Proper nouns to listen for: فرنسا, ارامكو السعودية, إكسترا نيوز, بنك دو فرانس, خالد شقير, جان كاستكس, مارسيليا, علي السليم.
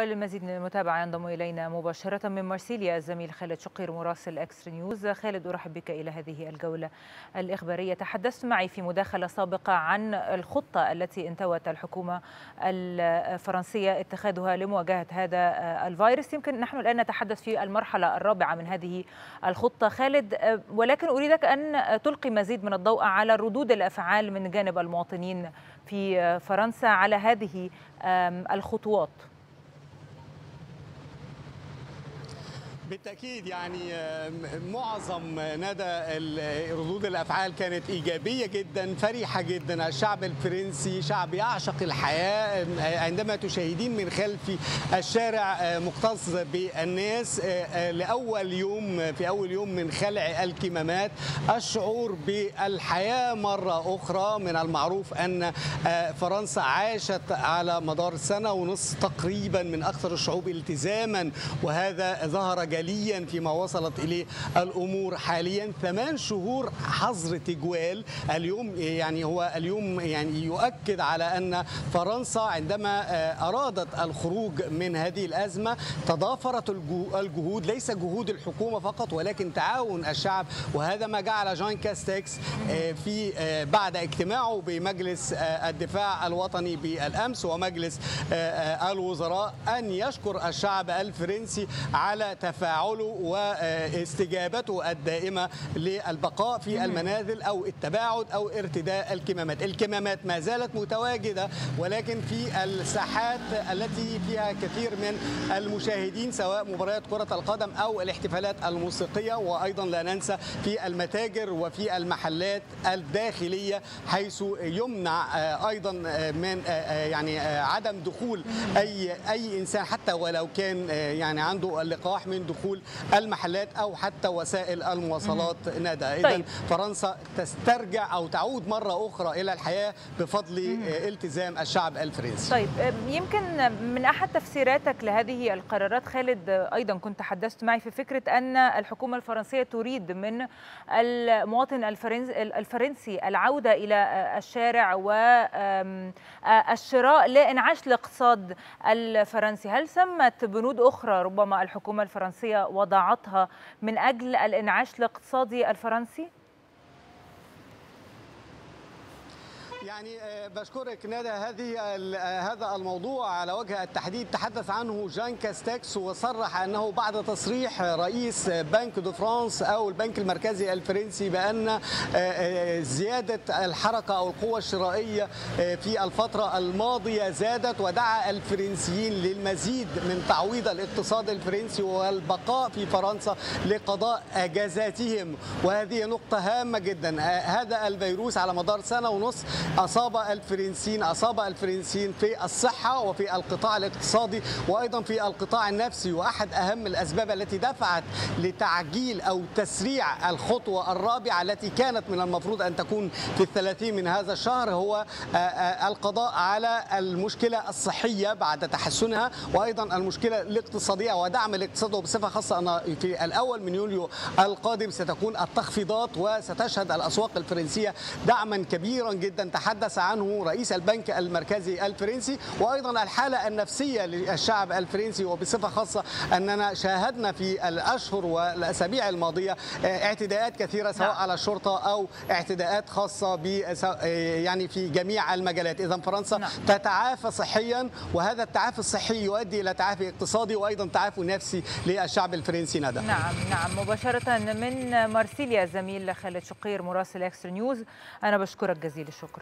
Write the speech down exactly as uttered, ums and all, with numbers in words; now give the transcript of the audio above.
وللمزيد من المتابعة ينضم إلينا مباشرة من مارسيليا الزميل خالد شقير مراسل إكسترا نيوز. خالد، أرحب بك إلى هذه الجولة الإخبارية. تحدثت معي في مداخلة سابقة عن الخطة التي انتوت الحكومة الفرنسية اتخاذها لمواجهة هذا الفيروس. يمكن نحن الآن نتحدث في المرحلة الرابعة من هذه الخطة خالد، ولكن أريدك أن تلقي مزيد من الضوء على ردود الأفعال من جانب المواطنين في فرنسا على هذه الخطوات. بالتأكيد يعني معظم ندى ردود الأفعال كانت إيجابية جدا، فرحة جدا. الشعب الفرنسي شعب يعشق الحياة. عندما تشاهدين من خلفي الشارع مكتظ بالناس لأول يوم في أول يوم من خلع الكمامات، الشعور بالحياة مرة أخرى. من المعروف أن فرنسا عاشت على مدار سنة ونصف تقريبا من أكثر الشعوب التزاما، وهذا ظهر جدا حاليا فيما وصلت إليه الأمور حاليا. ثمان شهور حظر تجوال. اليوم يعني هو اليوم يعني يؤكد على أن فرنسا عندما أرادت الخروج من هذه الأزمة تضافرت الجهود، ليس جهود الحكومة فقط ولكن تعاون الشعب، وهذا ما جعل جان كاستكس في بعد اجتماعه بمجلس الدفاع الوطني بالأمس ومجلس الوزراء أن يشكر الشعب الفرنسي على تفاعله واستجابته الدائمة للبقاء في المنازل أو التباعد أو ارتداء الكمامات. الكمامات ما زالت متواجدة ولكن في الساحات التي فيها كثير من المشاهدين، سواء مباريات كرة القدم أو الاحتفالات الموسيقية، وأيضا لا ننسى في المتاجر وفي المحلات الداخلية، حيث يمنع أيضا من يعني عدم دخول أي أي إنسان حتى ولو كان يعني عنده اللقاح من دخول المحلات أو حتى وسائل المواصلات ندى. إذن فرنسا تسترجع أو تعود مرة أخرى إلى الحياة بفضل التزام الشعب الفرنسي. طيب، يمكن من أحد تفسيراتك لهذه القرارات خالد، أيضا كنت تحدثت معي في فكرة أن الحكومة الفرنسية تريد من المواطن الفرنسي العودة إلى الشارع والشراء لإنعاش الاقتصاد الفرنسي. هل ثمت بنود أخرى ربما الحكومة الفرنسية الفرنسية وضعتها من أجل الإنعاش الاقتصادي الفرنسي؟ يعني بشكرك ندى. هذه هذا الموضوع على وجه التحديد تحدث عنه جان كاستكس وصرح انه بعد تصريح رئيس بنك دو فرانس او البنك المركزي الفرنسي بان زياده الحركه او القوه الشرائيه في الفتره الماضيه زادت، ودعا الفرنسيين للمزيد من تعويض الاقتصاد الفرنسي والبقاء في فرنسا لقضاء اجازاتهم. وهذه نقطه هامه جدا. هذا الفيروس على مدار سنه ونصف أصاب الفرنسيين أصاب الفرنسيين في الصحة وفي القطاع الاقتصادي وأيضا في القطاع النفسي، وأحد أهم الأسباب التي دفعت لتعجيل أو تسريع الخطوة الرابعة التي كانت من المفروض أن تكون في الثلاثين من هذا الشهر هو القضاء على المشكلة الصحية بعد تحسنها، وأيضا المشكلة الاقتصادية ودعم الاقتصاد. وبصفة خاصة أن في الأول من يوليو القادم ستكون التخفيضات وستشهد الأسواق الفرنسية دعما كبيرا جدا تحدث عنه رئيس البنك المركزي الفرنسي، وأيضا الحالة النفسية للشعب الفرنسي. وبصفة خاصة أننا شاهدنا في الأشهر والأسابيع الماضية اعتداءات كثيرة سواء على الشرطة أو اعتداءات خاصة ب يعني في جميع المجالات. إذن فرنسا تتعافى صحيا، وهذا التعافي الصحي يؤدي إلى تعافي اقتصادي وأيضا تعافي نفسي للشعب الفرنسي ندى. نعم نعم مباشرة من مارسيليا الزميل خالد شقير مراسل إكسترا نيوز، أنا بشكرك جزيل الشكر.